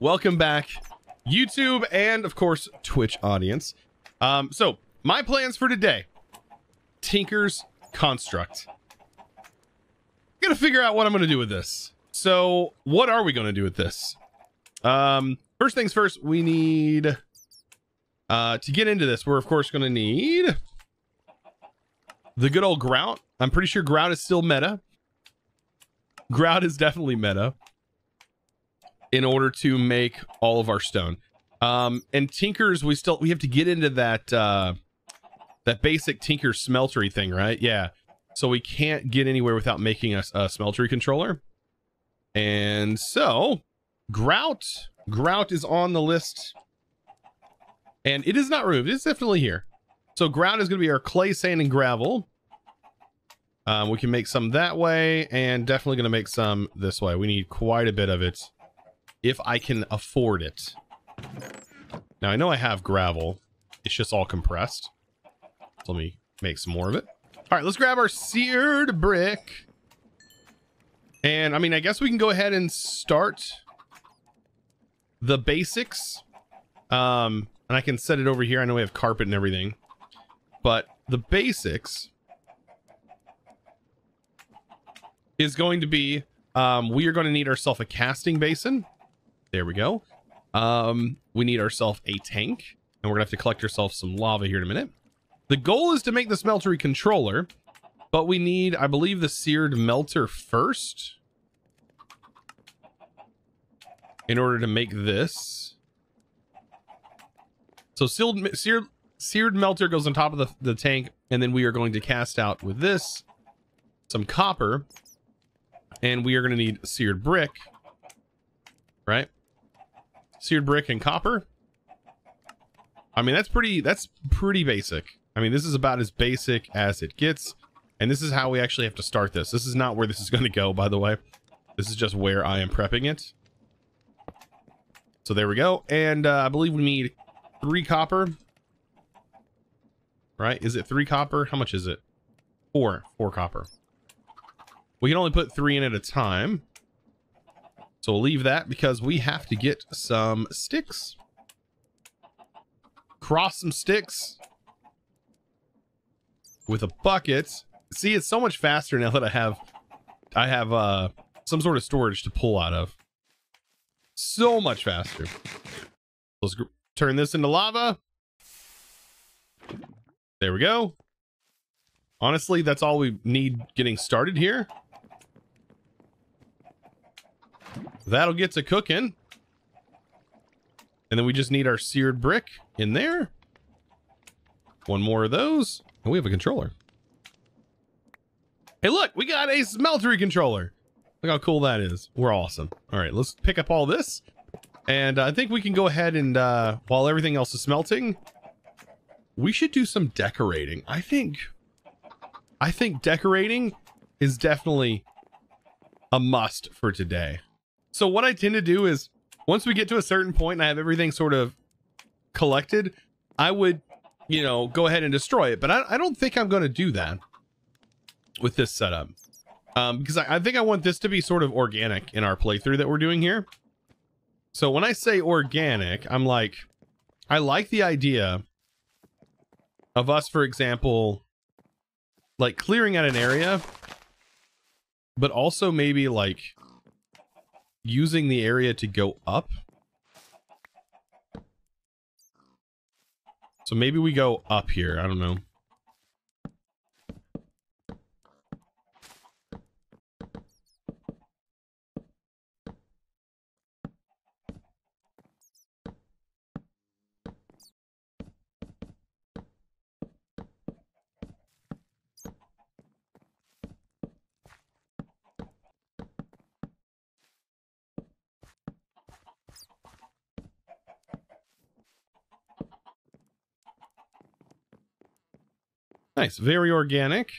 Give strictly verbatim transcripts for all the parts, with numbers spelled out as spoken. welcome back, YouTube and of course Twitch audience. Um, so my plans for today: Tinker's Construct. Gonna figure out what I'm gonna do with this. So what are we gonna do with this? Um, first things first, we need uh, to get into this. We're of course gonna need the good old grout. I'm pretty sure grout is still meta. Grout is definitely meta in order to make all of our stone. Um, and Tinkers, we still, we have to get into that, uh, that basic Tinker smeltery thing, right? Yeah. So we can't get anywhere without making a, a smeltery controller. And so grout, grout is on the list and it is not removed. It's definitely here. So grout is going to be our clay, sand, and gravel. Um, we can make some that way and definitely going to make some this way. We need quite a bit of it if I can afford it. Now I know I have gravel. It's just all compressed. So let me make some more of it. All right, let's grab our seared brick. And I mean, I guess we can go ahead and start the basics. Um, and I can set it over here. I know we have carpet and everything, but the basics is going to be, um, we are going to need ourselves a casting basin. There we go. Um, we need ourselves a tank, and we're gonna have to collect ourselves some lava here in a minute. The goal is to make the smeltery controller, but we need, I believe, the seared melter first in order to make this. So sealed, seared, seared melter goes on top of the, the tank, and then we are going to cast out with this some copper, and we are going to need seared brick, right? Seared brick and copper. I mean, that's pretty, that's pretty basic. I mean, this is about as basic as it gets, and this is how we actually have to start this. This is not where this is going to go, by the way. This is just where I am prepping it. So there we go. And uh, I believe we need three copper, right? Is it three copper? How much is it? Four, four copper. We can only put three in at a time. So we'll leave that because we have to get some sticks. Cross some sticks with a bucket. See, it's so much faster now that I have I have uh, some sort of storage to pull out of. So much faster. Let's turn this into lava. There we go. Honestly, that's all we need getting started here. That'll get to cooking. And then we just need our seared brick in there. One more of those. And we have a controller. Hey, look, we got a smeltery controller. Look how cool that is. We're awesome. All right, let's pick up all this. And uh, I think we can go ahead and uh, while everything else is smelting, we should do some decorating. I think, I think decorating is definitely a must for today. So what I tend to do is, once we get to a certain point and I have everything sort of collected, I would, you know, go ahead and destroy it. But I, I don't think I'm going to do that with this setup. Um, because I, I think I want this to be sort of organic in our playthrough that we're doing here. So when I say organic, I'm like, I like the idea of us, for example, like clearing out an area, but also maybe like using the area to go up. So maybe we go up here. I don't know. Nice, very organic.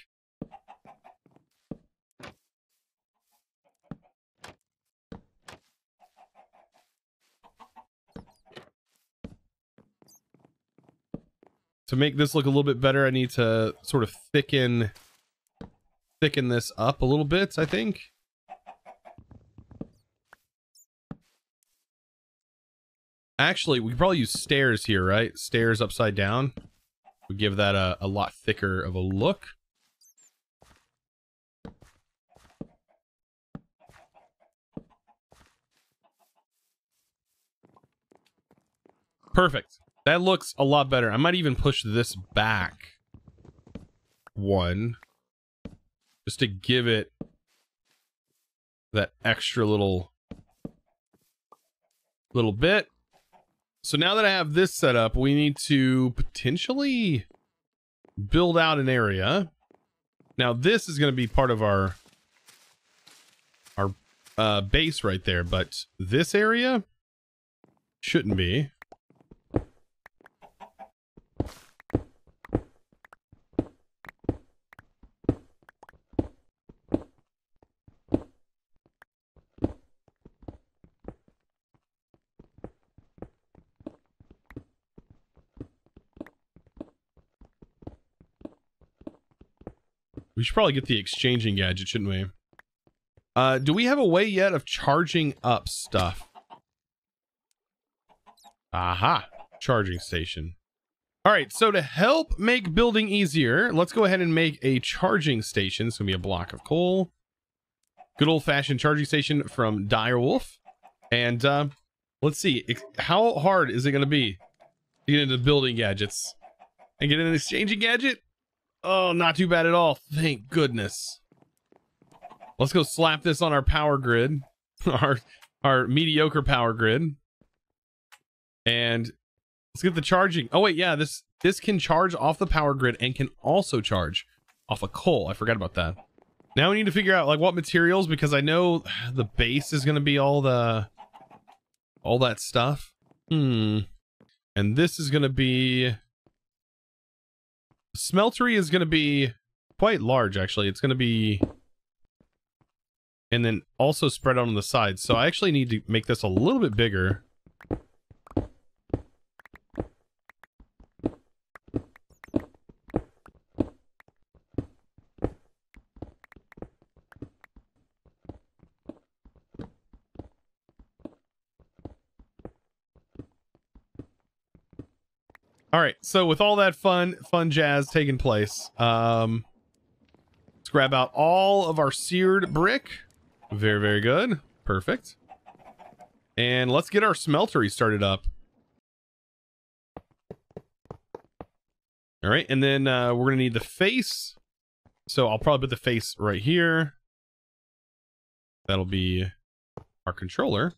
To make this look a little bit better, I need to sort of thicken thicken this up a little bit, I think. Actually, we could probably use stairs here, right? Stairs upside down. We give that a, a lot thicker of a look. Perfect. That looks a lot better. I might even push this back one just to give it that extra little little bit. So now that I have this set up, we need to potentially build out an area. Now this is going to be part of our our uh, base right there, but this area shouldn't be. We should probably get the exchanging gadget, shouldn't we? Uh, do we have a way yet of charging up stuff? Aha! Charging station. Alright, so to help make building easier, let's go ahead and make a charging station. It's going to be a block of coal. Good old-fashioned charging station from Direwolf. And, uh, let's see. How hard is it going to be to get into building gadgets? And get an exchanging gadget? Oh, not too bad at all. Thank goodness. Let's go slap this on our power grid. Our our mediocre power grid. And let's get the charging. Oh wait, yeah, this this can charge off the power grid and can also charge off of coal. I forgot about that. Now we need to figure out like what materials, because I know the base is gonna be all the all that stuff. Hmm. And this is gonna be smeltery is going to be quite large, actually. It's going to be... And then also spread out on the sides. So I actually need to make this a little bit bigger. All right, so with all that fun, fun jazz taking place, um, let's grab out all of our seared brick. Very, very good. Perfect. And let's get our smeltery started up. All right, and then uh, we're going to need the face. So I'll probably put the face right here. That'll be our controller.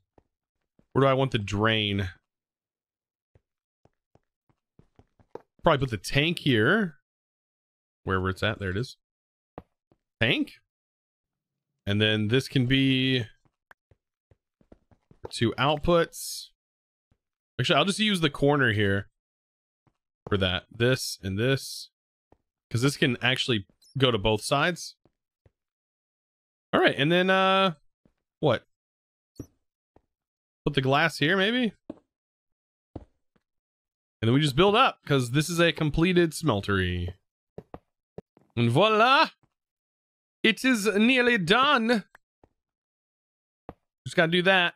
Where do I want the drain? Probably put the tank here, wherever it's at. There it is. Tank. And then this can be two outputs. Actually, I'll just use the corner here for that. This and this, because this can actually go to both sides. All right. And then, uh, what? Put the glass here, maybe? And then we just build up, because this is a completed smeltery. And voila! It is nearly done! Just gotta do that.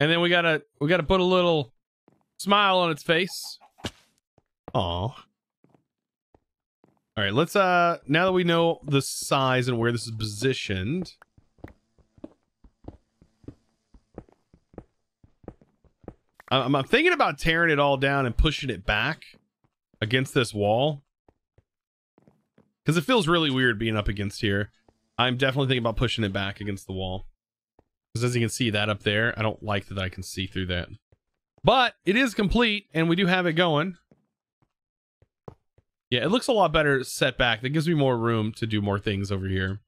And then we gotta, we gotta put a little smile on its face. Aww. Alright, let's, uh, now that we know the size and where this is positioned... I'm thinking about tearing it all down and pushing it back against this wall, because it feels really weird being up against here. I'm definitely thinking about pushing it back against the wall, because as you can see that up there, I don't like that I can see through that. But it is complete, and we do have it going. Yeah, it looks a lot better set back. That gives me more room to do more things over here.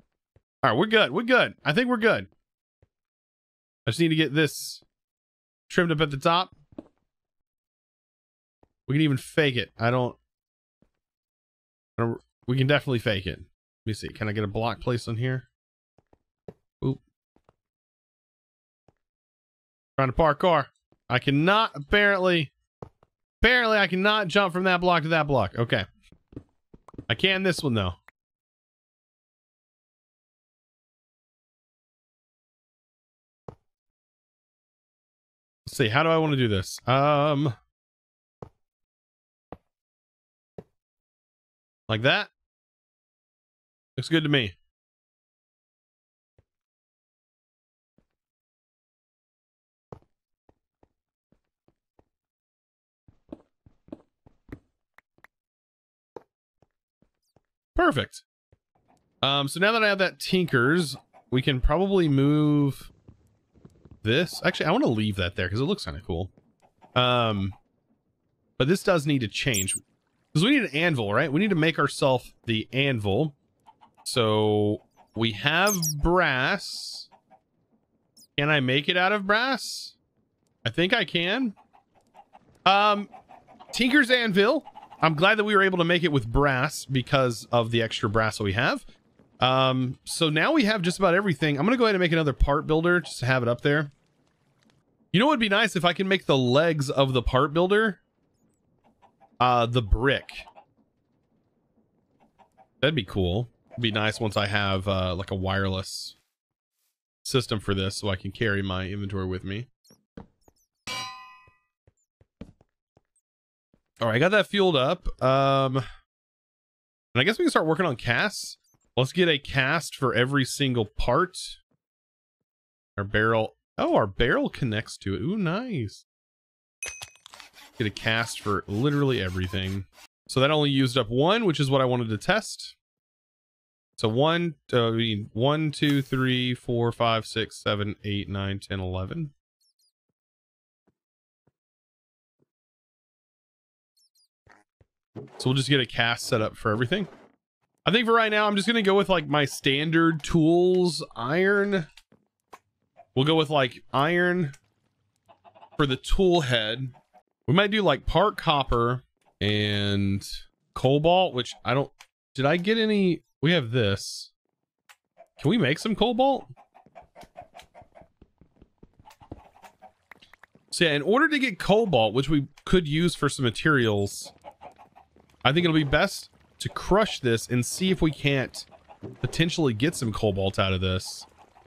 All right, we're good. We're good. I think we're good. I just need to get this trimmed up at the top. We can even fake it. I don't, I don't... We can definitely fake it. Let me see. Can I get a block placed on here? Oop. Trying to parkour. I cannot, apparently... Apparently, I cannot jump from that block to that block. Okay. I can this one, though. Let's see, how do I want to do this? Um, like that. Looks good to me. Perfect. Um, so now that I have that Tinker's, we can probably move this. Actually, I want to leave that there because it looks kind of cool. Um, but this does need to change because we need an anvil, right? We need to make ourselves the anvil. So we have brass. Can I make it out of brass? I think I can. Um, Tinker's anvil. I'm glad that we were able to make it with brass because of the extra brass that we have. Um, so now we have just about everything. I'm going to go ahead and make another part builder just to have it up there. You know what would be nice if I can make the legs of the part builder? Uh, the brick. That'd be cool. It'd be nice once I have uh, like a wireless system for this so I can carry my inventory with me. All right, I got that fueled up. Um, and I guess we can start working on casts. Let's get a cast for every single part. Our barrel. Oh, our barrel connects to it. Ooh, nice. Get a cast for literally everything. So that only used up one, which is what I wanted to test. So one, uh, we need one, two, three, four, five, six, seven, eight, nine, ten, eleven. So we'll just get a cast set up for everything. I think for right now, I'm just going to go with like my standard tools, iron. We'll go with like iron for the tool head. We might do like part copper and cobalt, which I don't, did I get any? We have this. Can we make some cobalt? So yeah, in order to get cobalt, which we could use for some materials, I think it'll be best to crush this and see if we can't potentially get some cobalt out of this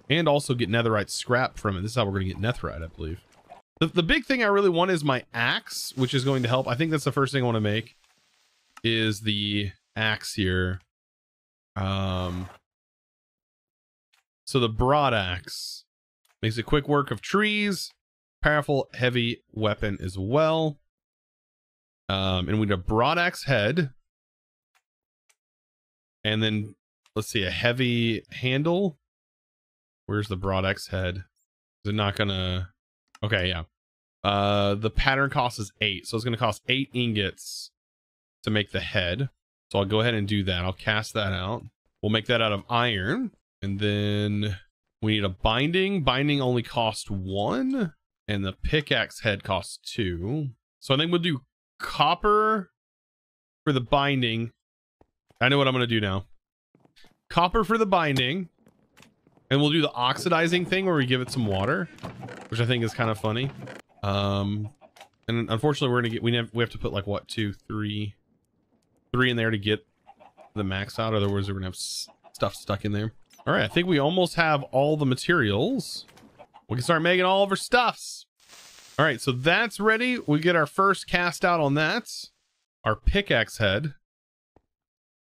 and also get netherite scrap from it. This is how we're going to get netherite, I believe. The, the big thing I really want is my axe, which is going to help. I think that's the first thing I want to make is the axe here. Um, so the broad axe makes a quick work of trees, powerful, heavy weapon as well. Um, and we need a broad axe head. And then, let's see, a heavy handle. Where's the broad axe head? Is it not gonna... Okay, yeah. Uh, the pattern cost is eight. So it's gonna cost eight ingots to make the head. So I'll go ahead and do that. I'll cast that out. We'll make that out of iron. And then we need a binding. Binding only costs one. And the pickaxe head costs two. So I think we'll do copper for the binding. I know what I'm going to do now. Copper for the binding. And we'll do the oxidizing thing where we give it some water, which I think is kind of funny. Um, and unfortunately we're going to get, we have, we have to put like what, two, three, three in there to get the max out. Otherwise we're going to have stuff stuck in there. All right. I think we almost have all the materials. We can start making all of our stuffs. All right, so that's ready. We get our first cast out on that. Our pickaxe head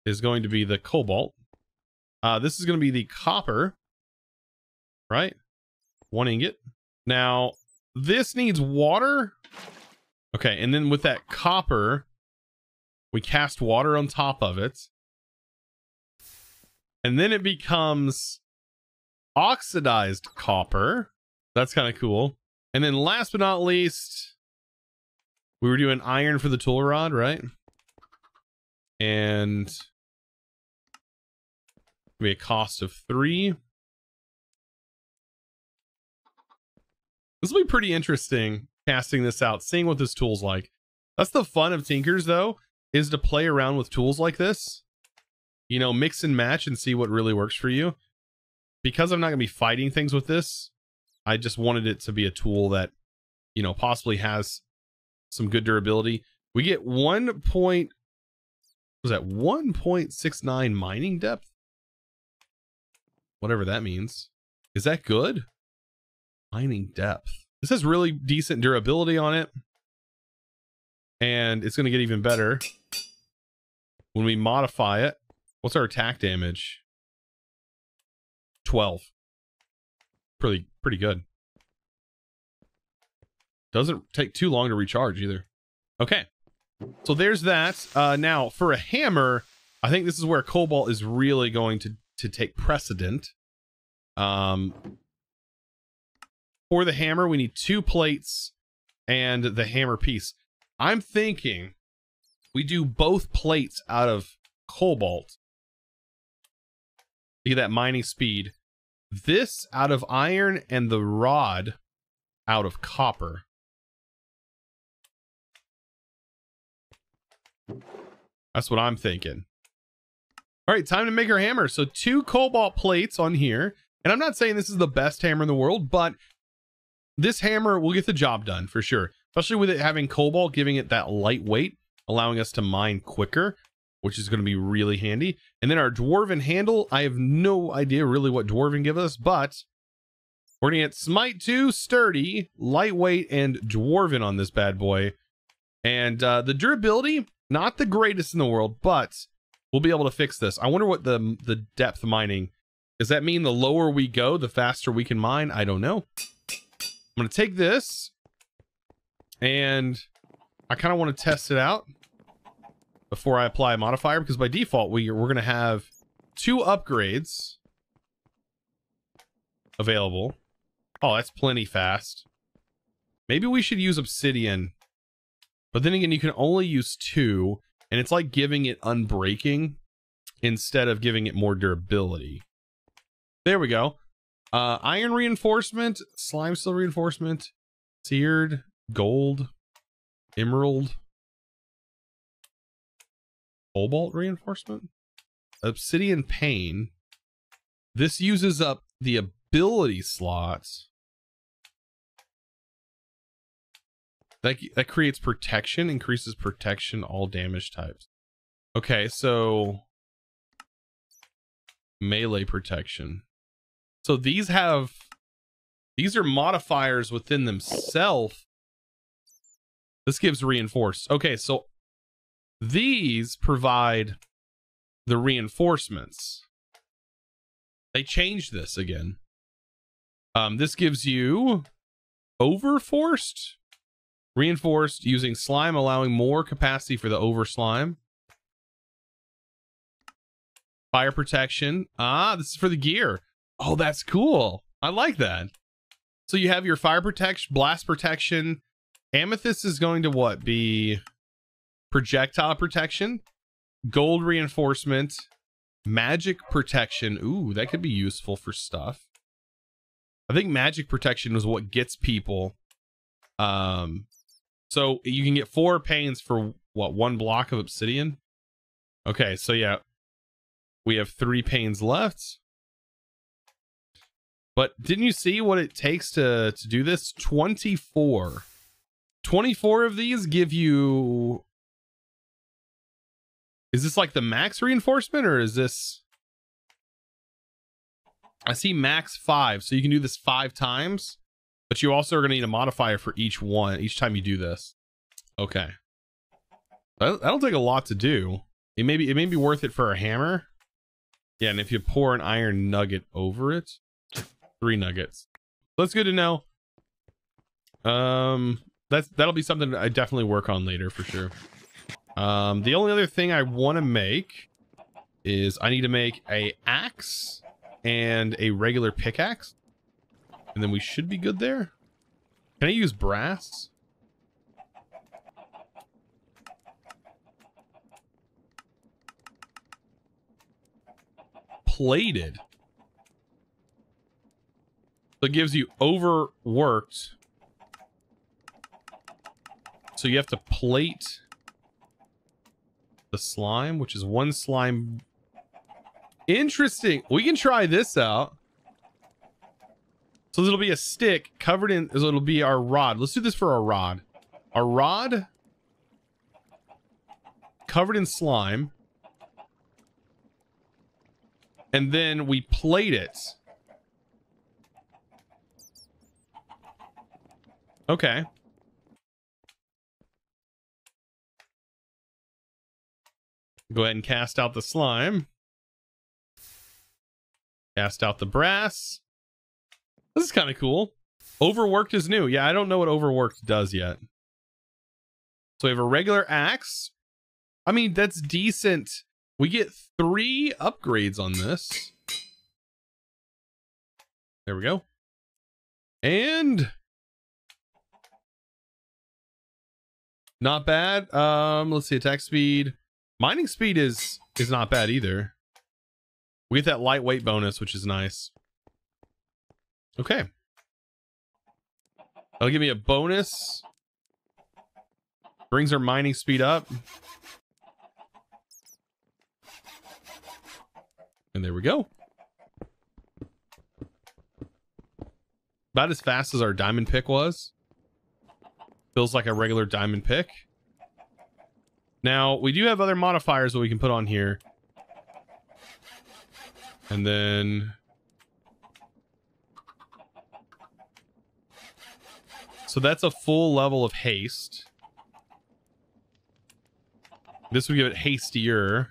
is going to be the cobalt. Uh, this is going to be the copper, right? One ingot. Now, this needs water. Okay, and then with that copper, we cast water on top of it. And then it becomes oxidized copper. That's kind of cool. And then last but not least, we were doing iron for the tool rod, right? And we had a cost of three. This will be pretty interesting, casting this out, seeing what this tool's like. That's the fun of Tinker's, though, is to play around with tools like this. You know, mix and match and see what really works for you. Because I'm not going to be fighting things with this, I just wanted it to be a tool that, you know, possibly has some good durability. We get one point, what was that one point six nine mining depth? Whatever that means. Is that good? Mining depth. This has really decent durability on it, and it's going to get even better when we modify it. What's our attack damage? twelve. Pretty, pretty good. Doesn't take too long to recharge either. Okay. So there's that. Uh, now for a hammer, I think this is where cobalt is really going to, to take precedent. Um, for the hammer, we need two plates and the hammer piece. I'm thinking we do both plates out of cobalt to get that mining speed. This out of iron and the rod out of copper. That's what I'm thinking. All right, time to make our hammer. So two cobalt plates on here. And I'm not saying this is the best hammer in the world, but this hammer will get the job done for sure. Especially with it having cobalt, giving it that lightweight, allowing us to mine quicker, which is going to be really handy. And then our dwarven handle, I have no idea really what dwarven gives us, but we're going to get smite two, sturdy, lightweight, and dwarven on this bad boy. And uh, the durability, not the greatest in the world, but we'll be able to fix this. I wonder what the, the depth mining, does that mean the lower we go, the faster we can mine? I don't know. I'm going to take this, and I kind of want to test it out before I apply a modifier, because by default, we, we're going to have two upgrades available. Oh, that's plenty fast. Maybe we should use obsidian. But then again, you can only use two, and it's like giving it unbreaking instead of giving it more durability. There we go. Uh, iron reinforcement, slime steel reinforcement, seared, gold, emerald, cobalt reinforcement, obsidian pane. This uses up the ability slots. That, that creates protection, increases protection, all damage types. Okay, so melee protection. So these have, these are modifiers within themselves. This gives reinforced. Okay, so these provide the reinforcements. They changed this again. Um, this gives you overforced. Reinforced using slime, allowing more capacity for the over slime. Fire protection. Ah, this is for the gear. Oh, that's cool. I like that. So you have your fire protection, blast protection. Amethyst is going to what? Be projectile protection, gold reinforcement, magic protection. Ooh, that could be useful for stuff. I think magic protection was what gets people. Um, So you can get four panes for what, one block of obsidian? Okay, so yeah, we have three panes left. But didn't you see what it takes to, to do this? twenty-four. twenty-four of these give you... Is this like the max reinforcement, or is this... I see max five, so you can do this five times. But you also are going to need a modifier for each one, each time you do this. Okay. That'll take a lot to do. It may be, it may be worth it for a hammer. Yeah, and if you pour an iron nugget over it, three nuggets. That's good to know. Um, that's, that'll be something I definitely work on later for sure. Um, the only other thing I want to make is I need to make a axe and a regular pickaxe. And then we should be good there. Can I use brass? Plated. So it gives you overworked. So you have to plate the slime, which is one slime. Interesting. We can try this out. So it'll be a stick covered in, so it'll be our rod. Let's do this for our rod. Our rod covered in slime. And then we plate it. Okay. Go ahead and cast out the slime. Cast out the brass. This is kind of cool. Overworked is new. Yeah, I don't know what overworked does yet. So we have a regular axe. I mean, that's decent. We get three upgrades on this. There we go. And not bad. Um, let's see, attack speed. Mining speed is is not bad either. We get that lightweight bonus, which is nice. Okay. That'll give me a bonus. Brings our mining speed up. And there we go. About as fast as our diamond pick was. Feels like a regular diamond pick. Now, we do have other modifiers that we can put on here. And then so that's a full level of haste. This would give it hastier.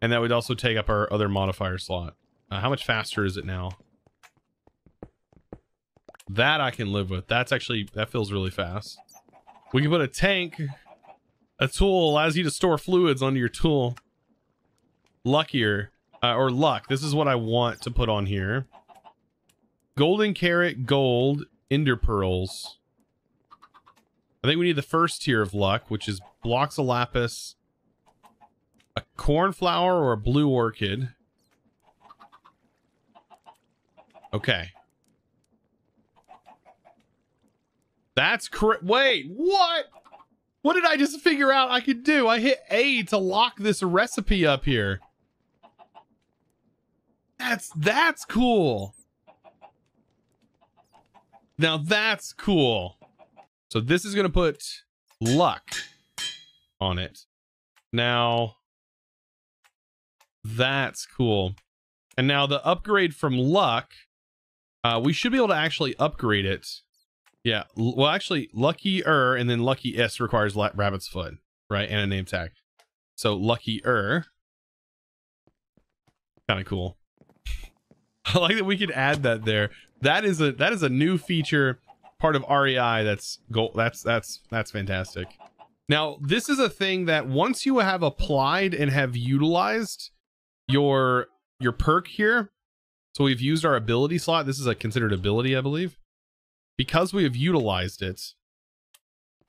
And that would also take up our other modifier slot. Uh, how much faster is it now? That I can live with. That's actually, that feels really fast. We can put a tank. A tool allows you to store fluids onto your tool. Luckier. Uh, or luck. This is what I want to put on here. Golden carrot, gold, ender pearls. I think we need the first tier of luck, which is blocks of lapis, a cornflower, or a blue orchid. Okay. That's correct. Wait, what? What did I just figure out I could do? I hit A to lock this recipe up here. That's, that's cool. Now that's cool. So this is going to put luck on it. Now that's cool. And now the upgrade from luck, uh, we should be able to actually upgrade it. Yeah. Well, actually luckier and then lucky S requires rabbit's foot, right? And a name tag. So luckier. Kind of cool. I like that we could add that there. That is a that is a new feature, part of R E I. That's goal. That's that's that's fantastic. Now this is a thing that once you have applied and have utilized your your perk here. So we've used our ability slot. This is a considered ability, I believe, because we have utilized it.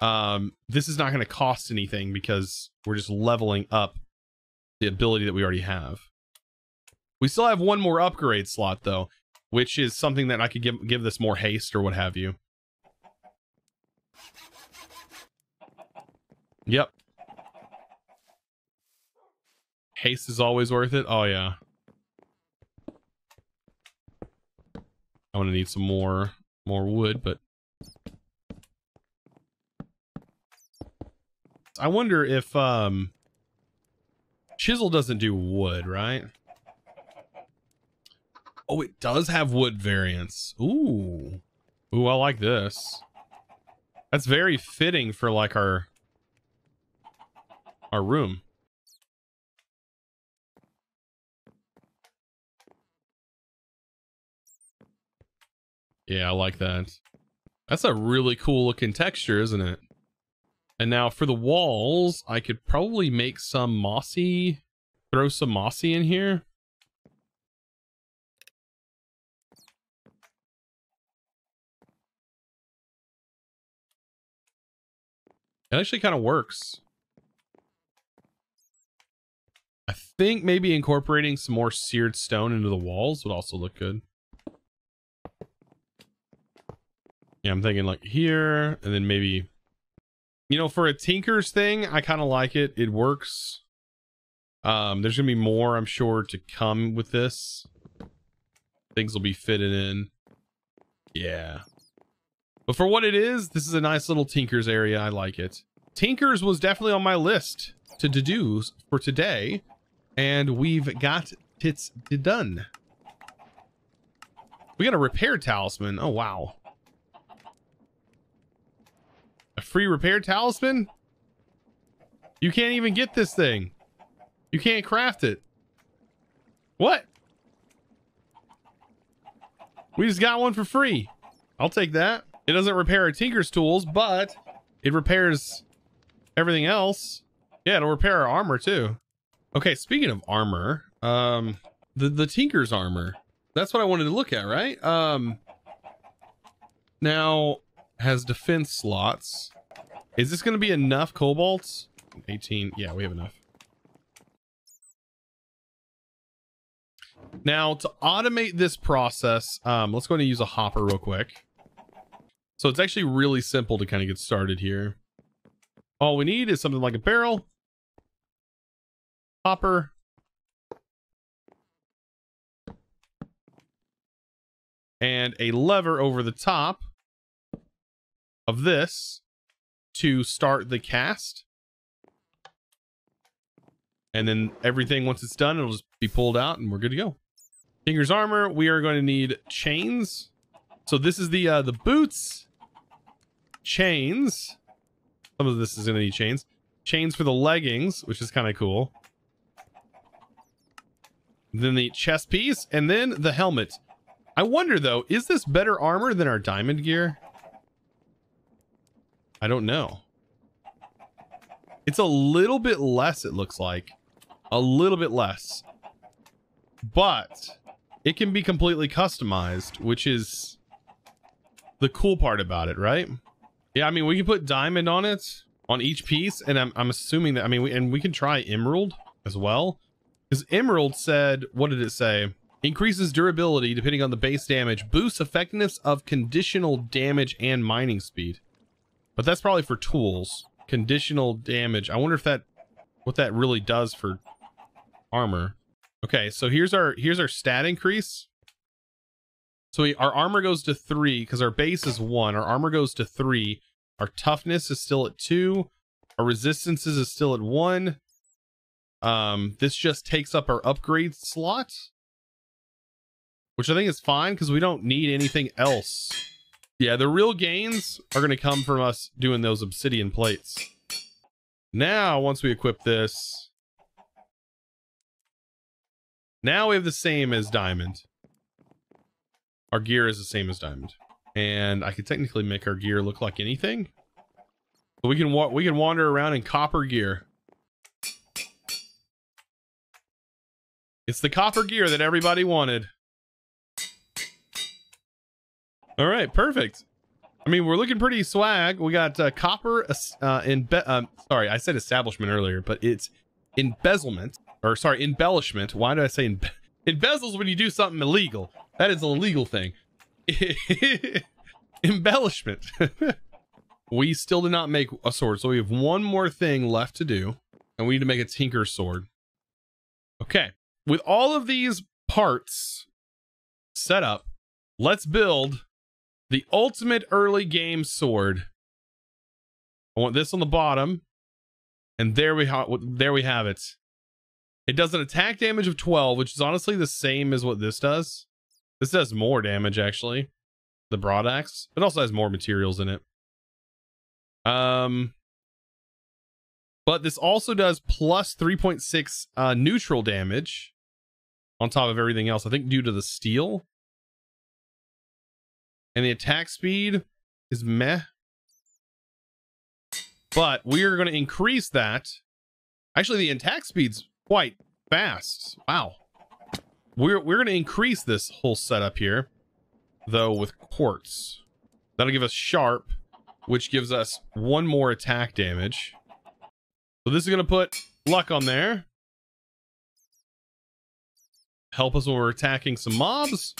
Um, this is not going to cost anything because we're just leveling up the ability that we already have. We still have one more upgrade slot though, which is something that I could give give this more haste or what have you. Yep. Haste is always worth it. Oh yeah. I'm gonna need some more more wood, but I wonder if um chisel doesn't do wood, right? Oh, it does have wood variants. Ooh. Ooh, I like this. That's very fitting for like our our room. Yeah, I like that. That's a really cool looking texture, isn't it? And now for the walls, I could probably make some mossy, throw some mossy in here. It actually kind of works. I think maybe incorporating some more seared stone into the walls would also look good. Yeah, I'm thinking like here, and then maybe, you know, for a Tinker's thing, I kind of like it. It works. Um, there's going to be more, I'm sure, to come with this. Things will be fitted in. Yeah. But for what it is, this is a nice little Tinker's area. I like it. Tinker's was definitely on my list to do for today. And we've got it done. We got a repair talisman. Oh, wow. free repair talisman? You can't even get this thing. You can't craft it. What? We just got one for free. I'll take that. It doesn't repair our Tinker's tools, but it repairs everything else. Yeah, it'll repair our armor too. Okay, speaking of armor, um, the, the Tinker's armor. That's what I wanted to look at, right? Um, now, has defense slots. Is this going to be enough kobolds? eighteen, yeah, we have enough. Now, to automate this process, um, let's go ahead and use a hopper real quick. So it's actually really simple to kind of get started here. All we need is something like a barrel, hopper, and a lever over the top of this to start the cast. And then everything, once it's done, it'll just be pulled out and we're good to go. Tinker's armor, we are going to need chains. So this is the uh, the boots, chains. Some of this is going to need chains. Chains for the leggings, which is kind of cool. Then the chest piece, and then the helmet. I wonder though, is this better armor than our diamond gear? I don't know. It's a little bit less, it looks like. A little bit less. But it can be completely customized, which is the cool part about it, right? Yeah, I mean, we can put diamond on it, on each piece, and I'm, I'm assuming that, I mean, we, and we can try emerald as well. Because emerald said, what did it say? Increases durability depending on the base damage, boosts effectiveness of conditional damage and mining speed. But that's probably for tools. Conditional damage. I wonder if that, what that really does for armor. Okay, so here's our, here's our stat increase. So we, our armor goes to three because our base is one. Our armor goes to three. Our toughness is still at two. Our resistances is still at one. Um, this just takes up our upgrade slot, which I think is fine because we don't need anything else. Yeah, the real gains are going to come from us doing those obsidian plates. Now, once we equip this, now we have the same as diamond. Our gear is the same as diamond, and I could technically make our gear look like anything. But we can wa we can wander around in copper gear. It's the copper gear that everybody wanted. All right, perfect. I mean, we're looking pretty swag. We got uh, copper uh, in um, sorry, I said establishment earlier, but it's embezzlement or sorry, embellishment. Why do I say embe embezzles when you do something illegal? That is an illegal thing. Embellishment. We still did not make a sword, so we have one more thing left to do, and we need to make a tinker sword. Okay. With all of these parts set up, let's build the ultimate early game sword. I want this on the bottom, and there we, ha there we have it. It does an attack damage of twelve, which is honestly the same as what this does. This does more damage, actually. The broad axe. It also has more materials in it. Um, but this also does plus three point six uh, neutral damage on top of everything else, I think due to the steel. And the attack speed is meh. But we are going to increase that. Actually, the attack speed's quite fast. Wow. We're, we're going to increase this whole setup here, though, with quartz. That'll give us sharp, which gives us one more attack damage. So this is going to put luck on there. Help us when we're attacking some mobs.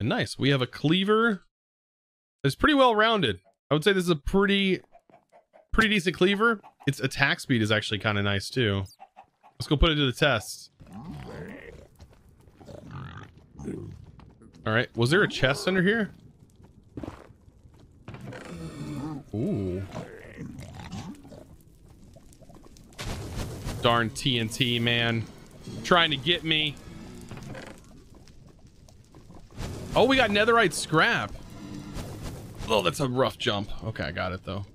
And nice. We have a cleaver. It's pretty well rounded. I would say this is a pretty, pretty decent cleaver. Its attack speed is actually kind of nice, too. Let's go put it to the test. All right, was there a chest under here? Ooh. Darn T N T, man. Trying to get me. Oh, we got netherite scrap. Oh, that's a rough jump. Okay, I got it though.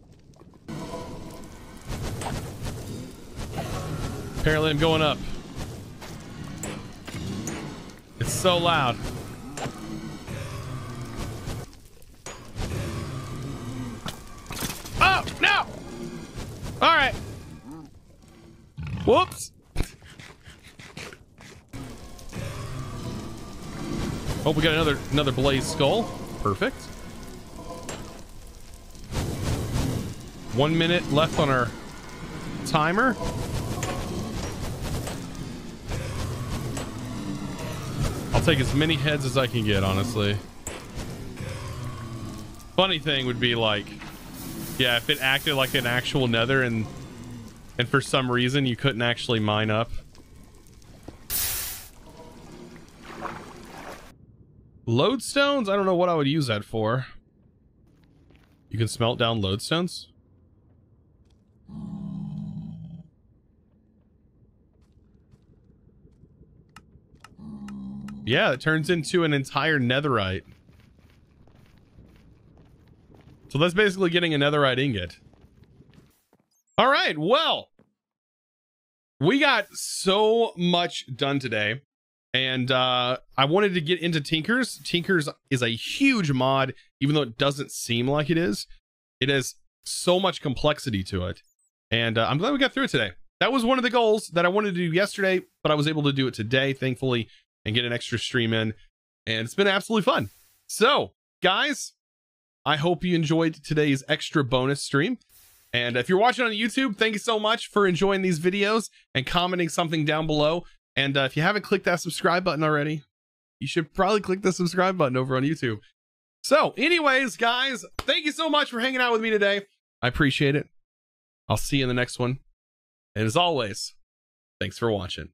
Apparently I'm going up. It's so loud. Oh, no! All right. Whoops. Oh, we got another another blaze skull. Perfect. One minute left on our timer. I'll take as many heads as I can get, honestly. Funny thing would be like, yeah, if it acted like an actual nether and and for some reason you couldn't actually mine up. Lodestones? I don't know what I would use that for. You can smelt down lodestones? Yeah, it turns into an entire netherite. So that's basically getting a netherite ingot. All right, well, we got so much done today. And uh, I wanted to get into Tinker's. Tinker's is a huge mod, even though it doesn't seem like it is. It has so much complexity to it. And uh, I'm glad we got through it today. That was one of the goals that I wanted to do yesterday, but I was able to do it today, thankfully, and get an extra stream in. And it's been absolutely fun. So, guys, I hope you enjoyed today's extra bonus stream. And if you're watching on YouTube, thank you so much for enjoying these videos and commenting something down below. And uh, if you haven't clicked that subscribe button already, you should probably click the subscribe button over on YouTube. So anyways, guys, thank you so much for hanging out with me today. I appreciate it. I'll see you in the next one. And as always, thanks for watching.